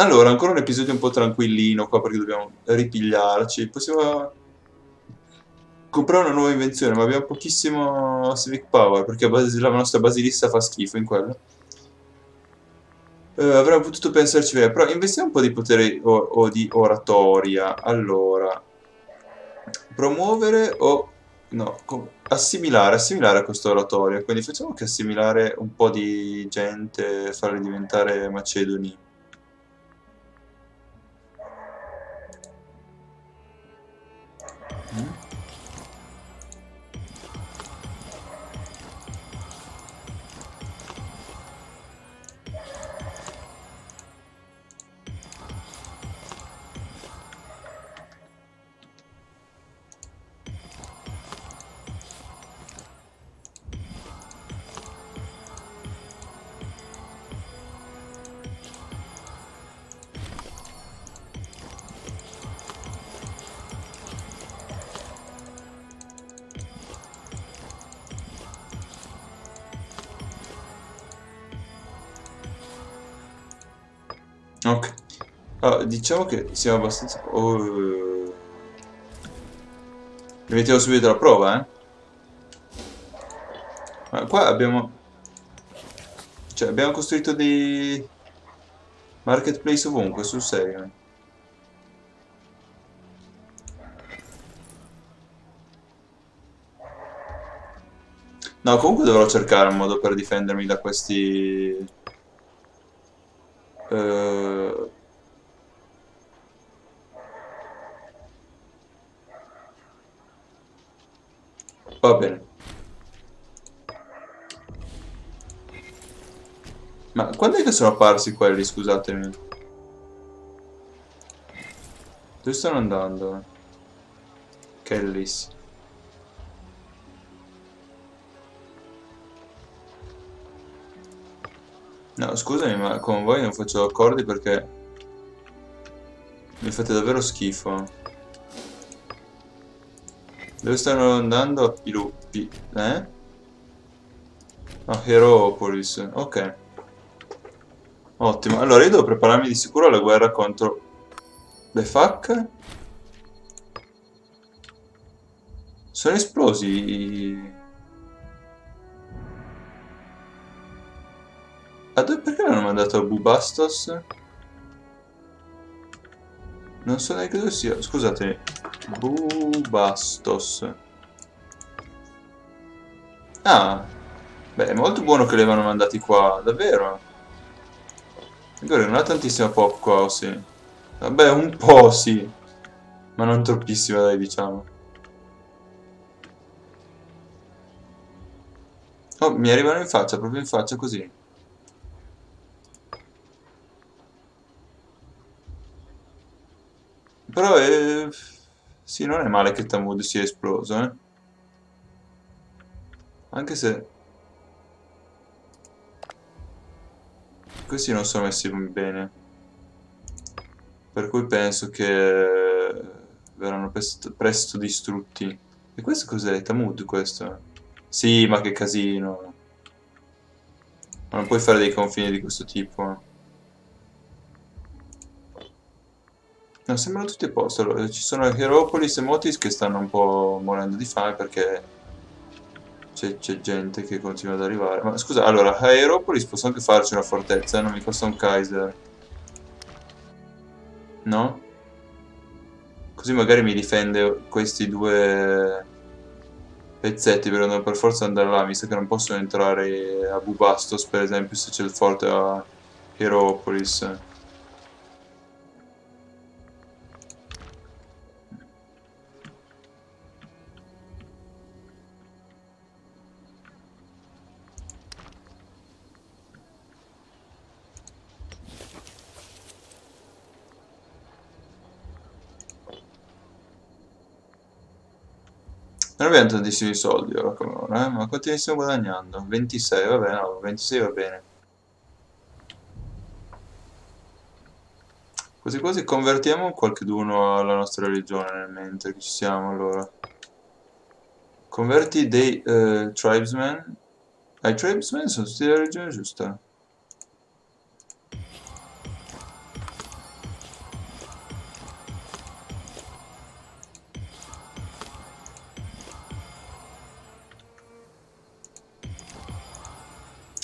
Allora, ancora un episodio un po' tranquillino qua, perché dobbiamo ripigliarci. Possiamo comprare una nuova invenzione, ma abbiamo pochissimo civic power, perché la nostra basilissa fa schifo in quello. Avremmo potuto pensarci bene, però investiamo un po' di potere o di oratoria. Allora, promuovere o... no, assimilare, assimilare a questo oratorio. Quindi facciamo che assimilare un po' di gente, farli diventare macedoni. Ok, allora, diciamo che siamo abbastanza... oh. Mi mettiamo subito alla prova, eh? Ma qua abbiamo... cioè, abbiamo costruito dei... marketplace ovunque, sul serio. No, comunque dovrò cercare un modo per difendermi da questi... va bene. Ma quando è che sono apparsi quelli? Scusatemi. Dove stanno andando? Kellis. No, scusami, ma con voi non faccio accordi perché mi fate davvero schifo. Dove stanno andando? Pilupi, eh? Ah, Hierapolis, ok. Ottimo, allora io devo prepararmi di sicuro alla guerra contro le facche. Sono esplosi i... perché l'hanno mandato a Bubastos? Non so neanche dove sia. Scusate, Bubastos. Ah, beh, è molto buono che li avevano mandati qua, davvero. Guarda, non ha tantissima pop qua, sì. Vabbè, un po' sì, ma non troppissima, dai, diciamo. Oh, mi arrivano in faccia, proprio in faccia, così. Però sì, non è male che Thamud sia esploso, eh. Anche se... questi non sono messi bene. Per cui penso che... verranno presto distrutti. E questo cos'è? Thamud questo? Sì, ma che casino. Ma non puoi fare dei confini di questo tipo. No, sembrano tutti a posto. Allora, ci sono Aeropolis e Motis che stanno un po' morendo di fame perché c'è gente che continua ad arrivare. Ma scusa, allora, a Aeropolis posso anche farci una fortezza, non mi costa un Kaiser. No? Così magari mi difende questi due pezzetti, però devo per forza andare là. Mi sa che non posso entrare a Bubastos, per esempio, se c'è il forte a Aeropolis. Non abbiamo tantissimi soldi ora come ora, ma quanti ne stiamo guadagnando? 26, va bene, no, 26 va bene. Quasi quasi convertiamo qualcuno alla nostra religione nel mentre che ci siamo, allora. Converti dei tribesmen. I tribesmen sono tutti della religione giusta.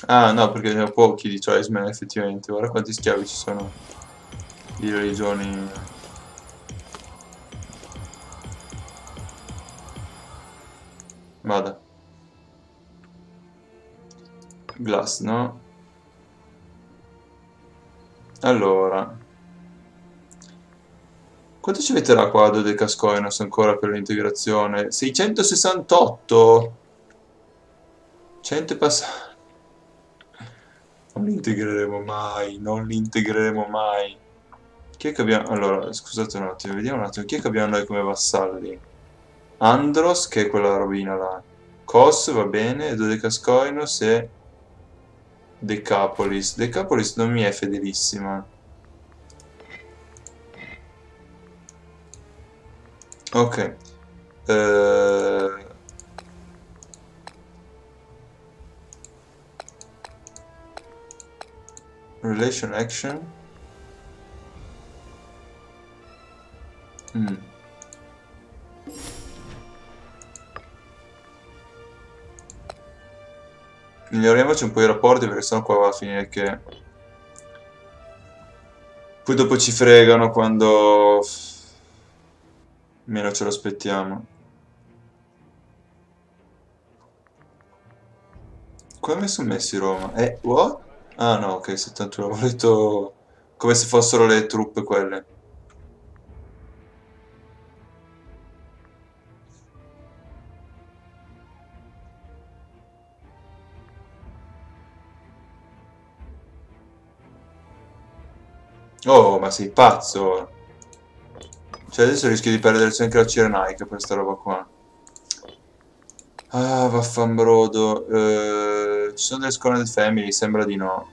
Ah no, perché ne ho pochi di choice man effettivamente. Guarda quanti schiavi ci sono di religioni. Vada. Glass, no? Allora, quanto ci metterà qua Dodecascoinos ancora per l'integrazione? 668! 100 passati. Non li integreremo mai, non li integreremo mai. Chi è che abbiamo? Allora, scusate un attimo, vediamo un attimo. Chi è che abbiamo noi come vassalli? Andros, che è quella rovina là. Cos, va bene, Dodecascoinos e Decapolis. Decapolis non mi è fedelissima. Ok. Relation action. Miglioriamoci un po' i rapporti, perché sennò qua va a finire che poi dopo ci fregano quando meno ce lo aspettiamo. Come sono messi Roma? What? Ah no, ok, 71, ho detto come se fossero le truppe quelle. Oh, ma sei pazzo! Cioè adesso rischio di perderci anche la Cirenaica per sta roba qua. Ah, vaffanbrodo. Ci sono delle scornate family? Sembra di no.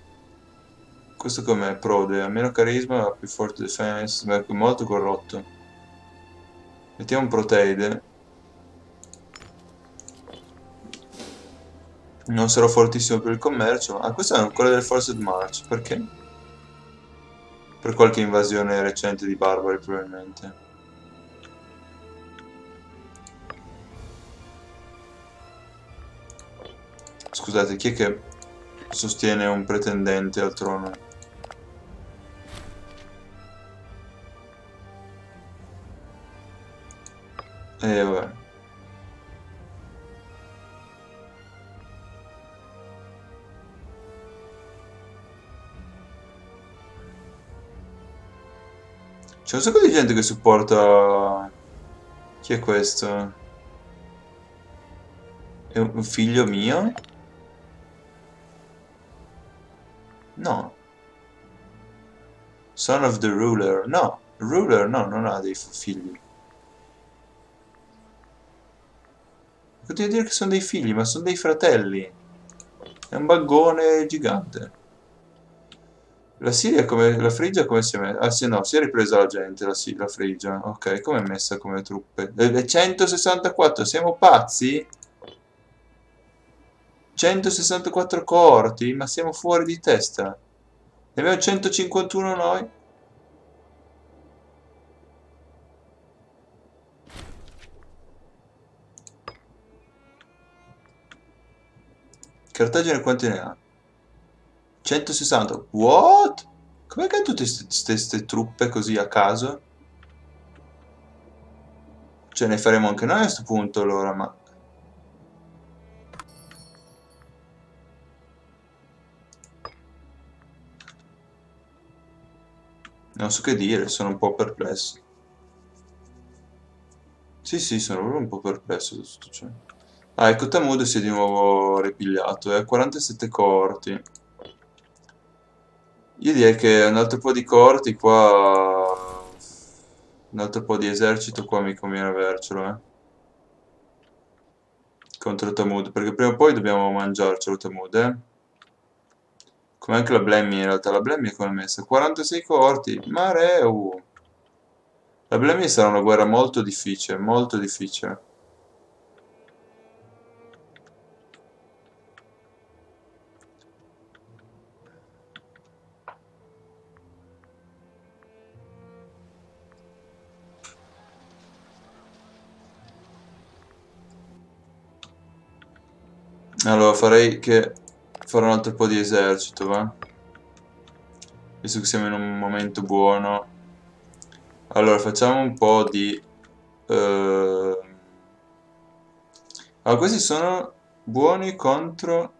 Questo com'è? Prode. Ha meno carisma, ma più forte defense. Ma è molto corrotto. Mettiamo un proteide. Non sarò fortissimo per il commercio. Ah, questo è ancora del Forced March. Perché? Per qualche invasione recente di barbari, probabilmente. Scusate, chi è che sostiene un pretendente al trono? Vabbè. C'è un sacco di gente che supporta... Chi è questo? È un figlio mio? No. Son of the ruler. No. Ruler no, non ha dei figli. Potrei dire che sono dei figli, ma sono dei fratelli. È un baggone gigante. La Siria come... La Frigia come si è messa? Ah sì, no, si è ripresa la gente, la Frigia. Ok, come è messa come truppe? 164, siamo pazzi? 164 coorti, ma siamo fuori di testa. Ne abbiamo 151 noi. Cartagine quanti ne ha? 160. What? Com'è che ha tutte queste truppe così a caso? Ce ne faremo anche noi a questo punto allora, ma... Non so che dire, sono un po' perplesso. Sì, sono proprio un po' perplesso da tutto ciò. Ah, ecco, Thamud si è di nuovo ripigliato, è 47 coorti. Io direi che un altro po' di coorti qua... Un altro po' di esercito qua mi conviene avercelo, Contro Thamud, perché prima o poi dobbiamo mangiarcelo Thamud, Come anche la Blemmi in realtà, la Blemmi è come messa? 46 coorti, mareu! La Blemmi sarà una guerra molto difficile, molto difficile. Allora farei che... fare un altro po' di esercito, va? Visto che siamo in un momento buono. Allora, facciamo un po' di... Allora, questi sono buoni contro...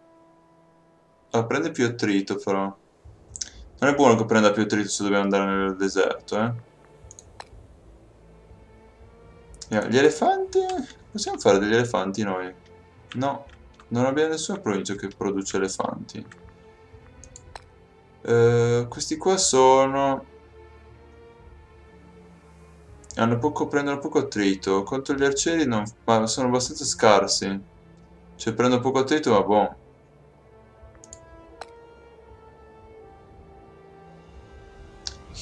Ah, prende più attrito, però. Non è buono che prenda più attrito se dobbiamo andare nel deserto, eh. Gli elefanti... Possiamo fare degli elefanti noi? No, non abbiamo nessuna provincia che produce elefanti. Questi qua sono... Hanno poco, prendono poco attrito. Contro gli arcieri non, ma sono abbastanza scarsi. Cioè prendono poco attrito, ma boh.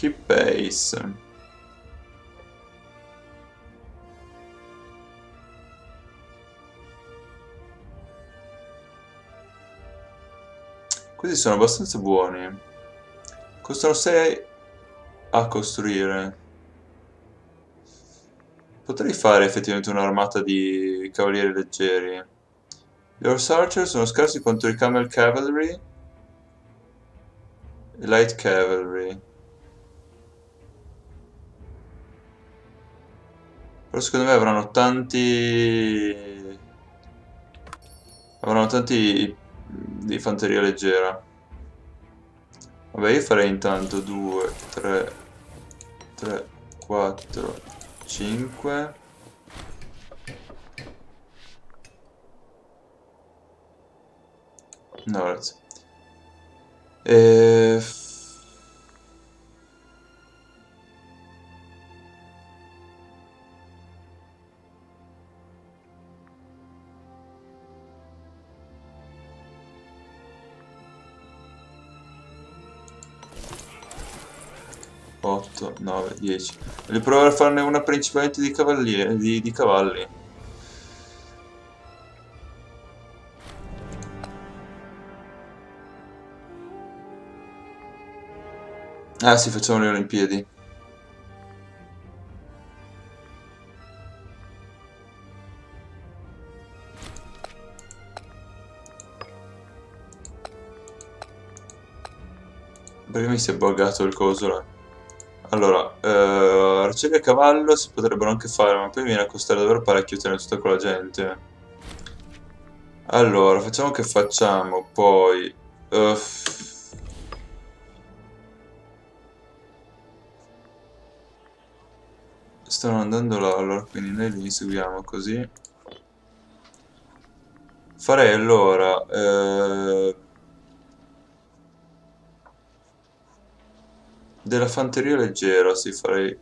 Hip base. Questi sono abbastanza buoni. Costano 6 a costruire. Potrei fare effettivamente un'armata di cavalieri leggeri. Gli horse archer sono scarsi contro i camel cavalry e light cavalry. Però secondo me avranno tanti... Avranno tanti... di fanteria leggera. Vabbè, io farei intanto 2, 3, 3, 4, 5. No, grazie. E... (8, 9, 10). Voglio provare a farne una principalmente di cavalieri, di cavalli. Ah sì, facciamo le Olimpiadi. Perché mi si è buggato il coso là? Allora, arcieri a cavallo si potrebbero anche fare, ma poi viene a costare davvero parecchio tenere tutta quella gente. Allora, facciamo che facciamo, poi... Stanno andando là, allora, quindi noi li seguiamo così. Farei allora... della fanteria leggera, sì, farei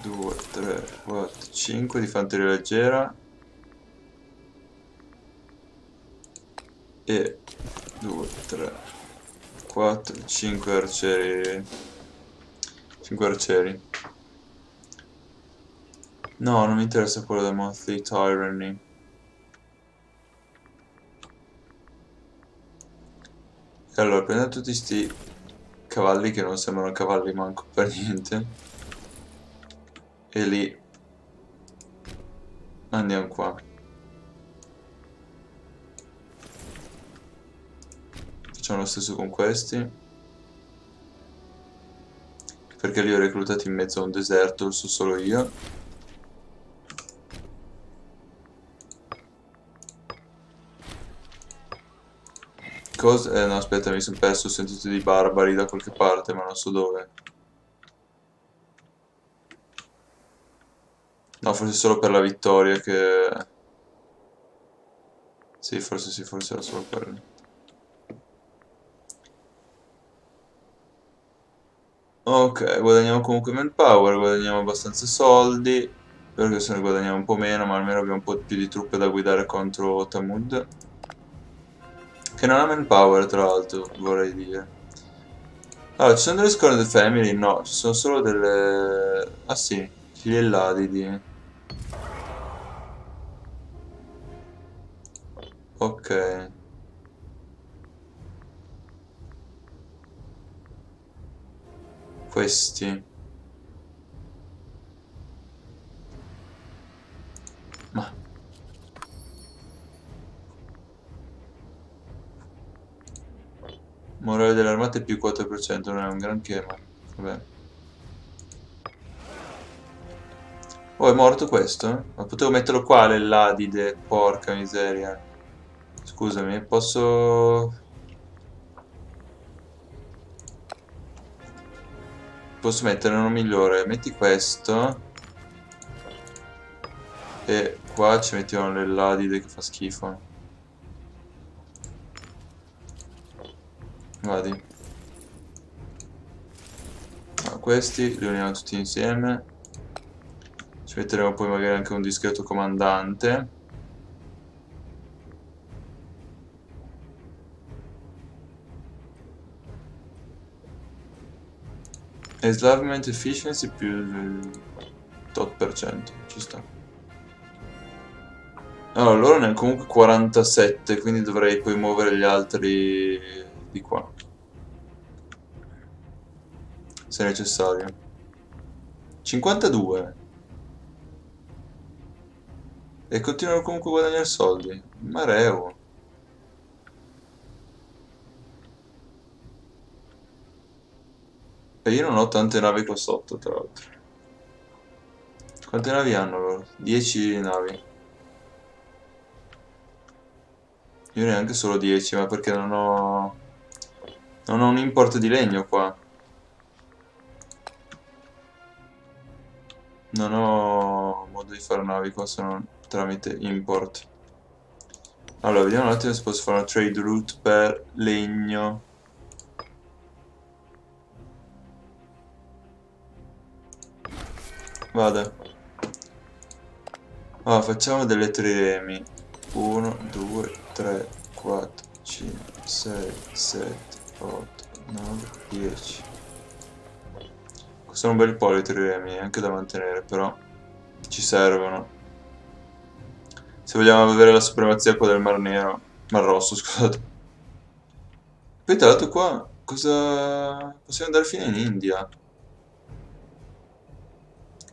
2, 3, 4, 5 di fanteria leggera e 2, 3, 4, 5 arcieri. 5 arcieri. No, non mi interessa quello da Monthly Tyranny. E allora, prendete tutti sti... cavalli che non sembrano cavalli manco per niente. E lì andiamo qua. Facciamo lo stesso con questi, perché li ho reclutati in mezzo a un deserto, lo so solo io. No, aspetta, mi sono perso, ho sentito dei barbari da qualche parte, ma non so dove. No, forse solo per la vittoria che... sì, forse era solo per... Ok, guadagniamo comunque manpower, guadagniamo abbastanza soldi. Perché se ne guadagniamo un po' meno, ma almeno abbiamo un po' più di truppe da guidare contro Thamud, che non ha manpower, tra l'altro, vorrei dire. Allora, ci sono delle scorte family? No, ci sono solo delle... Ah sì, gli Elladidi. Ok. Questi. Ma... Morale dell'armata è più 4%, non è un granché, ma vabbè. Oh, è morto questo? Ma potevo metterlo qua l'Adide, porca miseria. Scusami, posso... posso mettere uno migliore. Metti questo. E qua ci mettiamo l'Adide che fa schifo. Vadi. Ma questi li uniamo tutti insieme. Ci metteremo poi magari anche un discreto comandante. Enslavement efficiency più 8%, ci sta. Allora, loro ne hanno comunque 47, quindi dovrei poi muovere gli altri di qua, se necessario. 52. E continuano comunque a guadagnare soldi. Mareo. E io non ho tante navi qua sotto, tra l'altro. Quante navi hanno loro? 10 navi. Io neanche solo 10, ma perché non ho... non ho un import di legno qua. Non ho modo di fare navi qua, se non... tramite import. Allora, vediamo un attimo se posso fare una trade route per legno. Vada. Allora, facciamo delle triremi. 1, 2, 3, 4, 5, 6, 7, 8, 9, 10. Costano un bel po' le triremi, anche da mantenere, però ci servono. Se vogliamo avere la supremazia qua del Mar Nero, Mar Rosso, scusate. Poi tra l'altro qua, cosa... possiamo andare fino in India.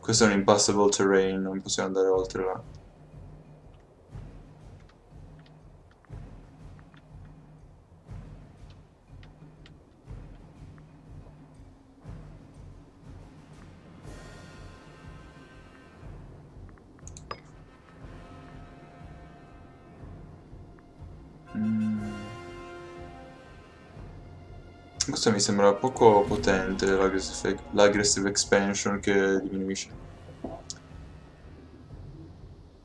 Questo è un impassable terrain, non possiamo andare oltre là. Questo mi sembra poco potente, l'aggressive expansion che diminuisce.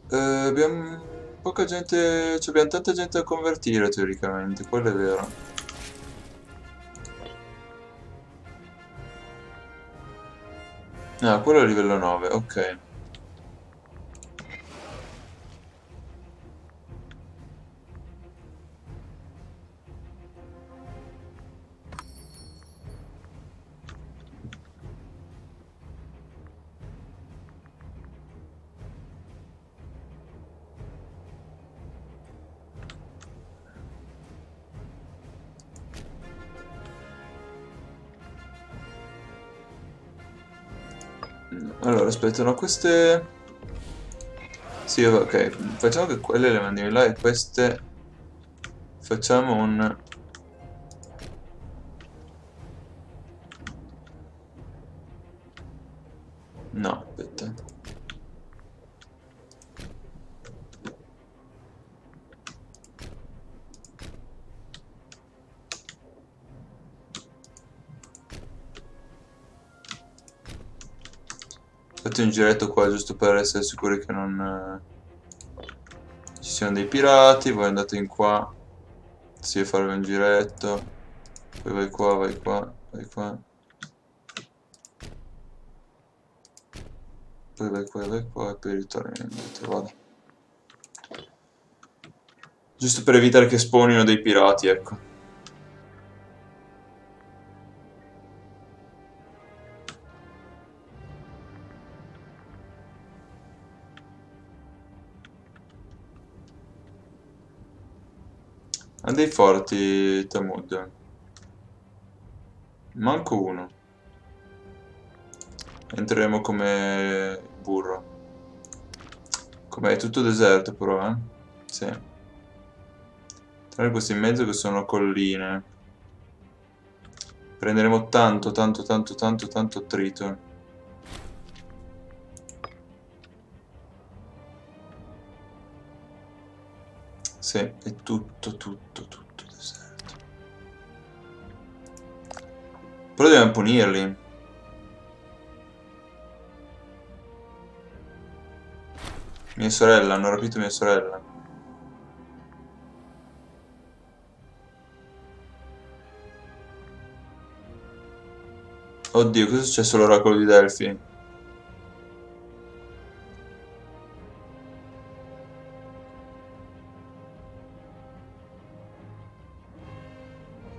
Abbiamo poca gente, cioè abbiamo tanta gente da convertire teoricamente, quello è vero. Ah, quello è livello 9, ok. Allora, aspetta, no, queste... sì, ok, facciamo che quelle le mandiamo là e queste... facciamo un... no, aspetta. Fate un giretto qua giusto per essere sicuri che non ci siano dei pirati. Voi andate in qua, sì, farvi un giretto. Poi vai qua, vai qua, vai qua. Poi vai qua, vai qua e poi ritorni indietro, vado. Giusto per evitare che spawnino dei pirati, ecco. Ha dei forti Thamud. Manco uno. Entreremo come burro. Com'è tutto deserto però, eh? Sì. Tra questi in mezzo che sono colline. Prenderemo tanto trito. Sì, è tutto deserto. Però dobbiamo punirli. Mia sorella, hanno rapito mia sorella. Oddio, cosa è successo all'oracolo di Delfi?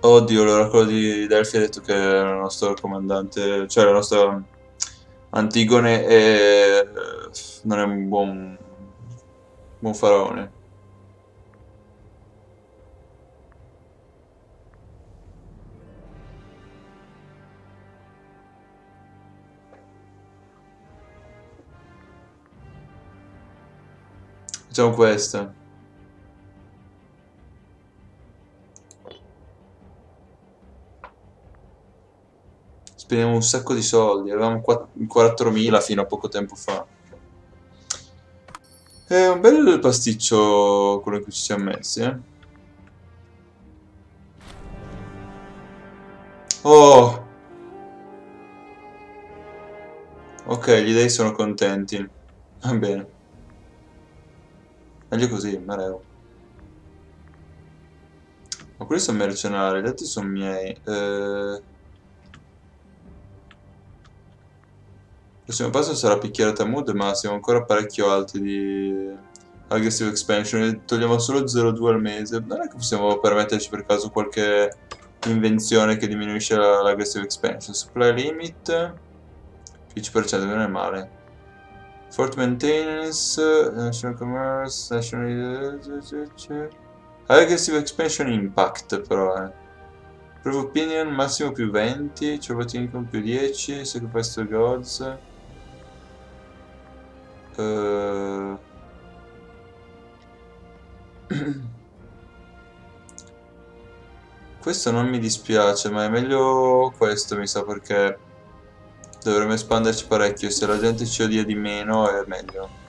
Oddio, l'oracolo di Delfi ha detto che la nostra comandante, cioè la nostra Antigone è... non è un buon faraone. Facciamo questa. Spendiamo un sacco di soldi. Avevamo 4.000 fino a poco tempo fa. È un bel pasticcio quello in cui ci siamo messi, eh. Oh! Ok, gli dei sono contenti. Va bene. Meglio così, mareo. Ma quelli sono mercenari, gli altri sono miei. Il prossimo passo sarà picchiare Thamud, ma siamo ancora parecchio alti di aggressive expansion e togliamo solo 0,2 al mese. Non è che possiamo permetterci per caso qualche invenzione che diminuisce l'aggressive expansion. Supply limit 10%, non è male. Fort Maintenance, National Commerce, National... Aggressive Expansion Impact però, eh. Proof Opinion, massimo più 20, Trovati Income più 10, Sacrifice to Gods. Questo non mi dispiace, ma è meglio questo mi sa perché... dovremmo espanderci parecchio, se la gente ci odia di meno è meglio.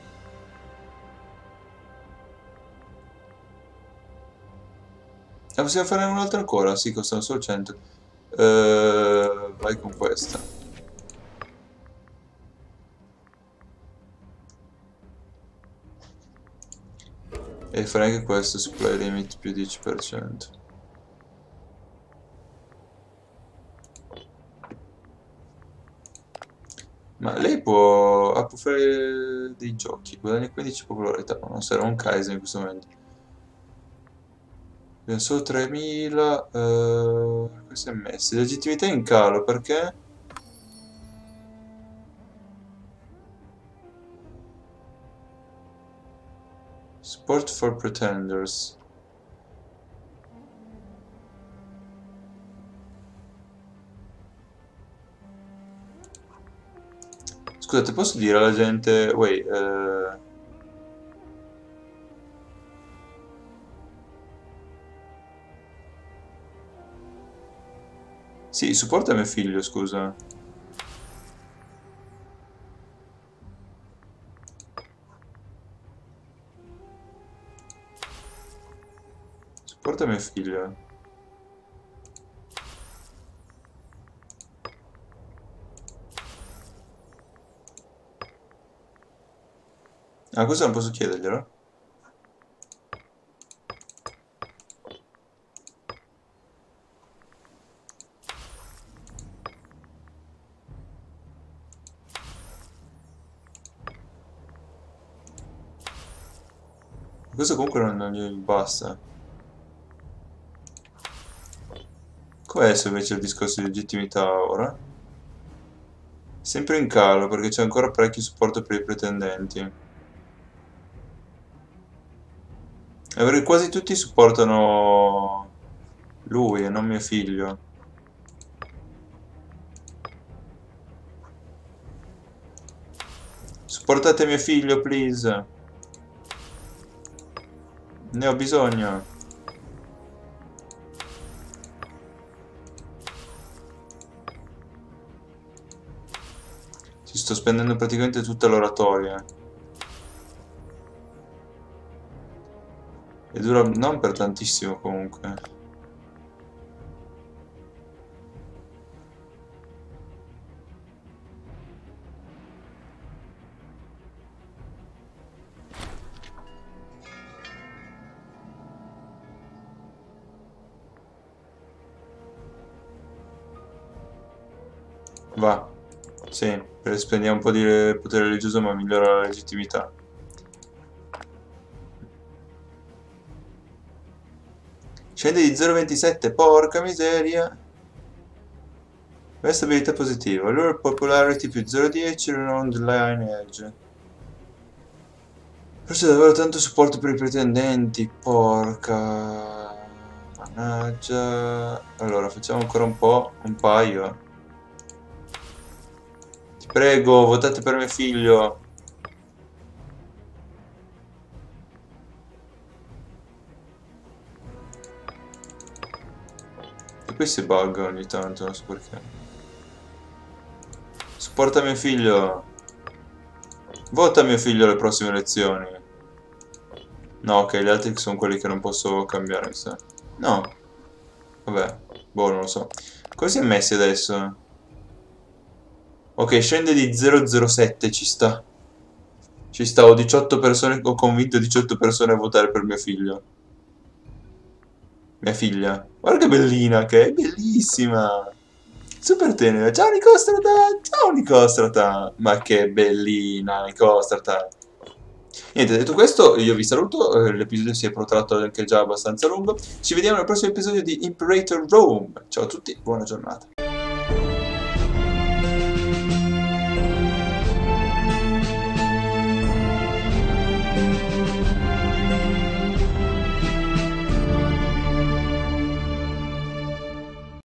E possiamo fare un'altra ancora? Sì, costano solo 100. Vai con questa. E farei anche questo, supply limit più 10%. Ma lei può fare dei giochi, guadagna 15 popolarità, non sarà un Kaiser in questo momento. Abbiamo solo 3000, questo è messo. Legittimità in calo, perché? Support for pretenders. Scusate, posso dire alla gente... Wait, Sì, supporta mio figlio, scusa. Supporta mio figlio. Ah, questo non posso chiederglielo? Questo comunque non gli basta. Questo invece è il discorso di legittimità ora. Sempre in calo perché c'è ancora parecchio supporto per i pretendenti. Perché quasi tutti supportano lui e non mio figlio. Supportate mio figlio, please. Ne ho bisogno. sto spendendo praticamente tutta l'oratoria. E dura non per tantissimo comunque. Va, sì, spendiamo un po' di potere religioso ma migliora la legittimità. Scende di 0,27, porca miseria. Questa abilità positiva, allora popularity più 0,10 round line edge. Forse davvero tanto supporto per i pretendenti, porca... Mannaggia... Allora, facciamo ancora un po', un paio. Prego, votate per mio figlio. E poi si bugga ogni tanto, non so perché. Supporta mio figlio. Vota mio figlio alle prossime elezioni. No, ok, gli altri sono quelli che non posso cambiare, mi sa. No. Vabbè, boh, non lo so. Come si è messi adesso? Ok, scende di 007, ci sta. Ci sta, ho 18 persone, ho convinto 18 persone a votare per mio figlio. Mia figlia. Guarda che bellina che è, bellissima. Super tenera. Ciao Nicostrata, ciao Nicostrata. Ma che bellina Nicostrata. Niente, detto questo, io vi saluto. L'episodio si è protratto anche già abbastanza lungo. Ci vediamo nel prossimo episodio di Imperator Rome. Ciao a tutti, buona giornata.